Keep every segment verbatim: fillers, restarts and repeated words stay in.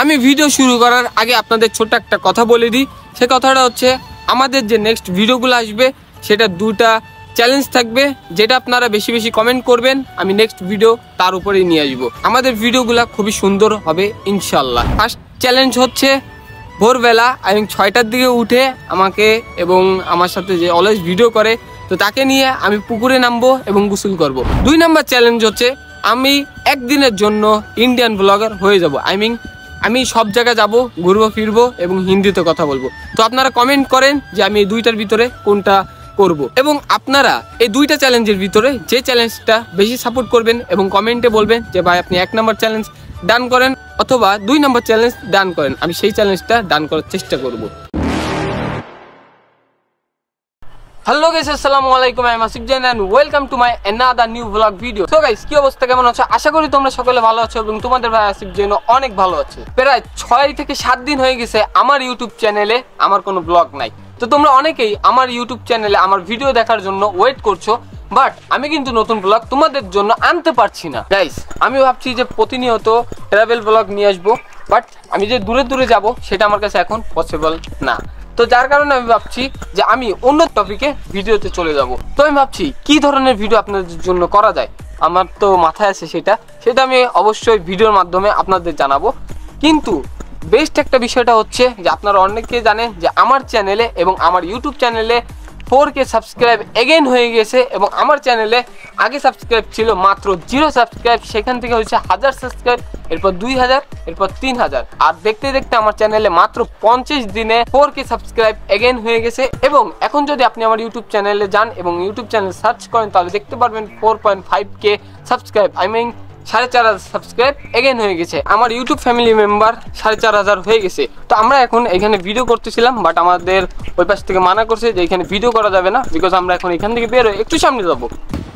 আমি ভিডিও শুরু করার আগে আপনাদের ছোট একটা কথা বলে দিই। সে কথাটা হচ্ছে আমাদের যে নেক্সট ভিডিওগুলো আসবে সেটা দুটা চ্যালেঞ্জ থাকবে, যেটা আপনারা বেশি বেশি কমেন্ট করবেন, আমি নেক্সট ভিডিও তার উপরেই নিয়ে আসবো। আমাদের ভিডিওগুলো খুবই সুন্দর হবে ইনশাল্লাহ। ফার্স্ট চ্যালেঞ্জ হচ্ছে ভোরবেলা আমি ছয়টার দিকে উঠে আমাকে এবং আমার সাথে যে অলওয়েজ ভিডিও করে তো তাকে নিয়ে আমি পুকুরে নামবো এবং গোসল করব। দুই নম্বর চ্যালেঞ্জ হচ্ছে আমি একদিনের জন্য ইন্ডিয়ান ব্লগার হয়ে যাব। আই মিন আমি সব জায়গায় যাব, ঘুরবো ফিরবো এবং হিন্দিতে কথা বলবো। তো আপনারা কমেন্ট করেন যে আমি এই দুইটার ভিতরে কোনটা করব, এবং আপনারা এই দুইটা চ্যালেঞ্জের ভিতরে যে চ্যালেঞ্জটা বেশি সাপোর্ট করবেন এবং কমেন্টে বলবেন যে ভাই আপনি এক নম্বর চ্যালেঞ্জ ডান করেন অথবা দুই নম্বর চ্যালেঞ্জ ডান করেন, আমি সেই চ্যালেঞ্জটা ডান করার চেষ্টা করব। হ্যালো গাইস, আসসালামু আলাইকুম, আমি আসিফ জেন and welcome to my another new blog video. So guys, কি অবস্থা, কেমন আছো? আশা করি তোমরা সকলে ভালো আছো এবং তোমাদের ভাই আসিফ জেন অনেক ভালো আছে। প্রায় ছয় থেকে সাত দিন হয়ে গেছে আমার ইউটিউব চ্যানেলে আমার কোনো ব্লগ নাই। তো তোমরা অনেকেই আমার ইউটিউব চ্যানেলে আমার ভিডিও দেখার জন্য ওয়েট করছো, বাট আমি কিন্তু নতুন ব্লগ তোমাদের জন্য আনতে পারছি না। গাইস, আমি ভাবছি যে প্রতিনিয়ত ট্রাভেল ব্লগ নিয়ে আসবো, বাট আমি যে দূরে দূরে যাব সেটা আমার কাছে এখন পসিবল না। তো যার কারণে আমি ভাবছি যে আমি অন্য টপিকে ভিডিওতে চলে যাব। তো আমি ভাবছি কি ধরনের ভিডিও আপনাদের জন্য করা যায়, আমার তো মাথায় আছে সেটা সেটা আমি অবশ্যই ভিডিওর মাধ্যমে আপনাদের জানাবো। কিন্তু বেস্ট একটা বিষয়টা হচ্ছে যে আপনারা অনেকে জানেন যে আমার চ্যানেলে এবং আমার ইউটিউব চ্যানেলে ফোর কে সাবস্ক্রাইব এগেইন হয়ে গেছে, এবং আমার চ্যানেলে আগে সাবস্ক্রাইব ছিল মাত্র জিরো সাবস্ক্রাইব, সেখান থেকে হয়েছে হাজার সাবস্ক্রাইব, এরপর দুই হাজার, এরপর তিন হাজার, আর দেখতে দেখতে আমার চ্যানেলে মাত্র পঞ্চাশ দিনে ফোর কে সাবস্ক্রাইব এগেইন হয়ে গেছে। এবং এখন যদি আপনি আমার ইউটিউব চ্যানেলে যান এবং ইউটিউব চ্যানেল সার্চ করেন তাহলে দেখতে পারবেন four point five K subscribe, I mean সাড়ে চার হাজার সাবস্ক্রাইব এগেইন হয়ে গেছে। আমার ইউটিউব ফ্যামিলি মেম্বার সাড়ে চার হাজার হয়ে গেছে। তো আমরা এখন এখানে ভিডিও করতেছিলাম, বাট আমাদের ওই পাশ থেকে মানা করছে যে এখানে ভিডিও করা যাবে না, বিকজ আমরা এখন এখান থেকে বের হয়ে একটু সামনে যাবো।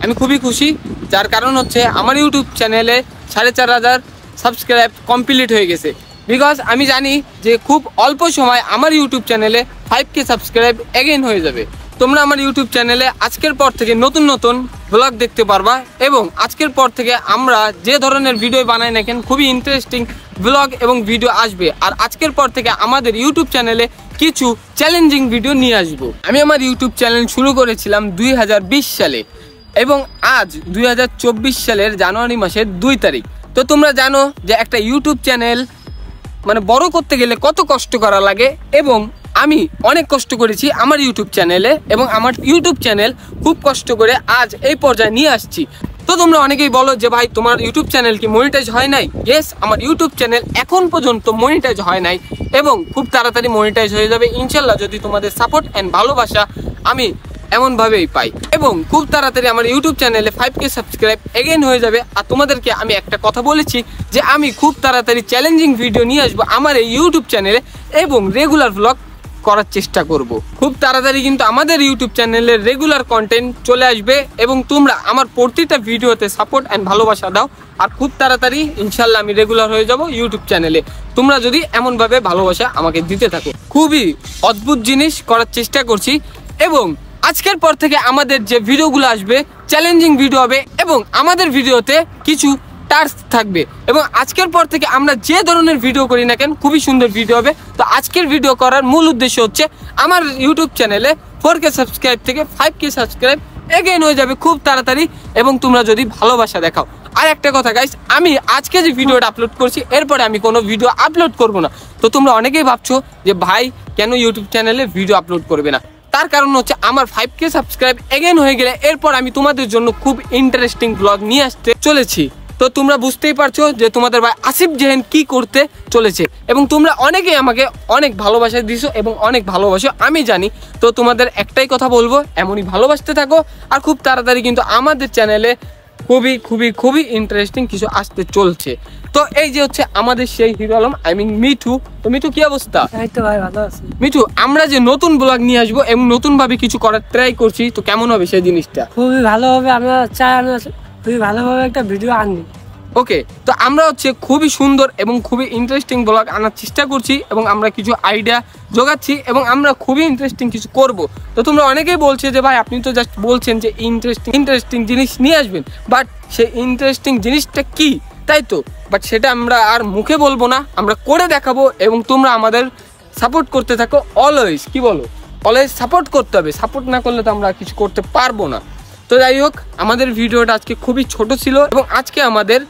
আমি খুবই খুশি, যার কারণ হচ্ছে আমার ইউটিউব চ্যানেলে সাড়ে চার হাজার সাবস্ক্রাইব কমপ্লিট হয়ে গেছে, বিকজ আমি জানি যে খুব অল্প সময় আমার ইউটিউব চ্যানেলে ফাইভ কে সাবস্ক্রাইব এগেইন হয়ে যাবে। তোমরা আমার ইউটিউব চ্যানেলে আজকের পর থেকে নতুন নতুন ব্লগ দেখতে পারবা, এবং আজকের পর থেকে আমরা যে ধরনের ভিডিও বানাই না কেন খুবই ইন্টারেস্টিং ব্লগ এবং ভিডিও আসবে। আর আজকের পর থেকে আমাদের ইউটিউব চ্যানেলে কিছু চ্যালেঞ্জিং ভিডিও নিয়ে আসব। আমি আমার ইউটিউব চ্যানেল শুরু করেছিলাম দুই হাজার বিশ সালে, এবং আজ দুই হাজার চব্বিশ সালের জানুয়ারি মাসের দুই তারিখ। তো তোমরা জানো যে একটা ইউটিউব চ্যানেল মানে বড় করতে গেলে কত কষ্ট করা লাগে, এবং আমি অনেক কষ্ট করেছি আমার ইউটিউব চ্যানেলে, এবং আমার ইউটিউব চ্যানেল খুব কষ্ট করে আজ এই পর্যায়ে নিয়ে আসছি। তো তোমরা অনেকেই বলো যে ভাই তোমার ইউটিউব চ্যানেল কি মনিটাইজ হয় নাই? ইয়েস, আমার ইউটিউব চ্যানেল এখন পর্যন্ত মনিটাইজ হয় নাই এবং খুব তাড়াতাড়ি মনিটাইজ হয়ে যাবে ইনশাল্লাহ, যদি তোমাদের সাপোর্ট অ্যান্ড ভালোবাসা আমি এমনভাবেই পাই। এবং খুব তাড়াতাড়ি আমার ইউটিউব চ্যানেলে ফাইভ কে সাবস্ক্রাইব এগেইন হয়ে যাবে। আর তোমাদেরকে আমি একটা কথা বলেছি যে আমি খুব তাড়াতাড়ি চ্যালেঞ্জিং ভিডিও নিয়ে আসবো আমার এই ইউটিউব চ্যানেলে এবং রেগুলার ব্লগ করার চেষ্টা করব। খুব তাড়াতাড়ি কিন্তু আমাদের ইউটিউব চ্যানেলে রেগুলার কন্টেন্ট চলে আসবে, এবং তোমরা আমার প্রতিটা ভিডিওতে সাপোর্ট অ্যান্ড ভালোবাসা দাও, আর খুব তাড়াতাড়ি ইনশাল্লাহ আমি রেগুলার হয়ে যাব ইউটিউব চ্যানেলে, তোমরা যদি এমনভাবে ভালোবাসা আমাকে দিতে থাকো। খুবই অদ্ভুত জিনিস করার চেষ্টা করছি, এবং আজকের পর থেকে আমাদের যে ভিডিওগুলো আসবে চ্যালেঞ্জিং ভিডিও হবে, এবং আমাদের ভিডিওতে কিছু টাস্ক থাকবে, এবং আজকের পর থেকে আমরা যে ধরনের ভিডিও করি না কেন খুবই সুন্দর ভিডিও হবে। তো আজকের ভিডিও করার মূল উদ্দেশ্য হচ্ছে আমার ইউটিউব চ্যানেলে ফোর কে সাবস্ক্রাইব থেকে ফাইভ কে সাবস্ক্রাইব এগেইন হয়ে যাবে খুব তাড়াতাড়ি, এবং তোমরা যদি ভালোবাসা দেখাও। আর একটা কথা গাইস, আমি আজকে যে ভিডিওটা আপলোড করছি এরপরে আমি কোনো ভিডিও আপলোড করব না। তো তোমরা অনেকেই ভাবছো যে ভাই কেন ইউটিউব চ্যানেলে ভিডিও আপলোড করবে না, তার কারণ হচ্ছে আমার ফাইভ কে সাবস্ক্রাইব এগেইন হয়ে গেলে এরপর আমি তোমাদের জন্য খুব ইন্টারেস্টিং ব্লগ নিয়ে আসতে চলেছি। তো তোমরা বুঝতেই পারছো যে তোমাদের ভাই আসিফ জেহেন কি করতে চলেছে, এবং তোমরা অনেকেই আমাকে অনেক ভালোবাসা দিছো এবং অনেক ভালোবাসো আমি জানি। তো তোমাদের একটাই কথা বলবো, এমনই ভালোবাসতে থাকো, আর খুব তাড়াতাড়ি কিন্তু আমাদের চ্যানেলে খুবই খুবই খুবই ইন্টারেস্টিং কিছু আসতে চলছে। তো এই যে হচ্ছে আমাদের সেই hero Alam, I mean Mithu. তো মিঠু, কি অবস্থা? এই তো ভাই ভালো আছি। মিঠু, আমরা যে নতুন ব্লগ নিয়ে আসবো এবং নতুন ভাবে কিছু করার ট্রাই করছি, তো কেমন হবে সেই জিনিসটা? খুবই ভালো হবে, আমরা চাই খুবই ভালোভাবে একটা ভিডিও আনি। ওকে, তো আমরা হচ্ছে খুবই সুন্দর এবং খুবই ইন্টারেস্টিং ব্লগ আনার চেষ্টা করছি, এবং আমরা কিছু আইডিয়া জোগাচ্ছি, এবং আমরা খুবই ইন্টারেস্টিং কিছু করব। তো তোমরা অনেকেই বলছে যে ভাই আপনি তো জাস্ট বলছেন যে ইন্টারেস্টিং ইন্টারেস্টিং জিনিস নিয়ে আসবেন, বাট সেই ইন্টারেস্টিং জিনিসটা কি তাই তো। বাট সেটা আমরা আর মুখে বলবো না, আমরা করে দেখাবো এবং তোমরা আমাদের সাপোর্ট করতে থাকো অলওয়েজ। কি বলো? অলওয়েজ সাপোর্ট করতে হবে, সাপোর্ট না করলে তো আমরা কিছু করতে পারবো না। তো যাই হোক, আমাদের ভিডিওটা আজকে খুবই ছোট ছিল এবং আজকে আমাদের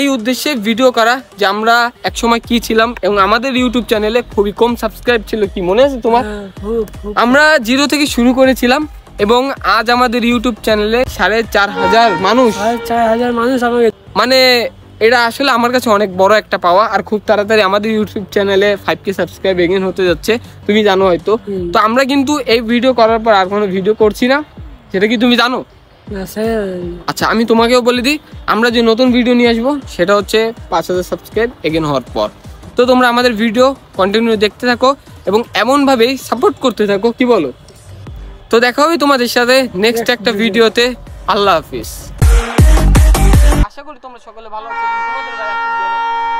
এই উদ্দেশ্যে ভিডিও করা যে আমরা একসময় কি ছিলাম এবং আমাদের ইউটিউব চ্যানেলে খুবই কম সাবস্ক্রাইব ছিল। কি মনে আছে তোমার? আমরা জিরো থেকে শুরু করেছিলাম এবং আজ আমাদের ইউটিউব চ্যানেলে সাড়ে চার হাজার মানুষ চার হাজার মানুষ আমাকে, মানে এটা আসলে আমার কাছে অনেক বড় একটা পাওয়া। আর খুব তাড়াতাড়ি আমাদের ইউটিউব চ্যানেলে ফাইভ কে সাবস্ক্রাইব এগেন হতে যাচ্ছে, তুমি জানো হয়তো। তো আমরা কিন্তু এই ভিডিও করার পর আর কোনো ভিডিও করছি না, সেটা কি তুমি জানো? আচ্ছা আমি তোমাকেও বলে দিই, আমরা যে নতুন ভিডিও নিয়ে আসবো সেটা হচ্ছে পাঁচ হাজার সাবস্ক্রাইব এগেন হওয়ার পর। তো তোমরা আমাদের ভিডিও কন্টিনিউ দেখতে থাকো এবং এমনভাবেই সাপোর্ট করতে থাকো, কি বলো? তো দেখা হবে তোমাদের সাথে নেক্সট একটা ভিডিওতে। আল্লাহ হাফিজ। আশা করি তোমরা সকলে ভালো আছো।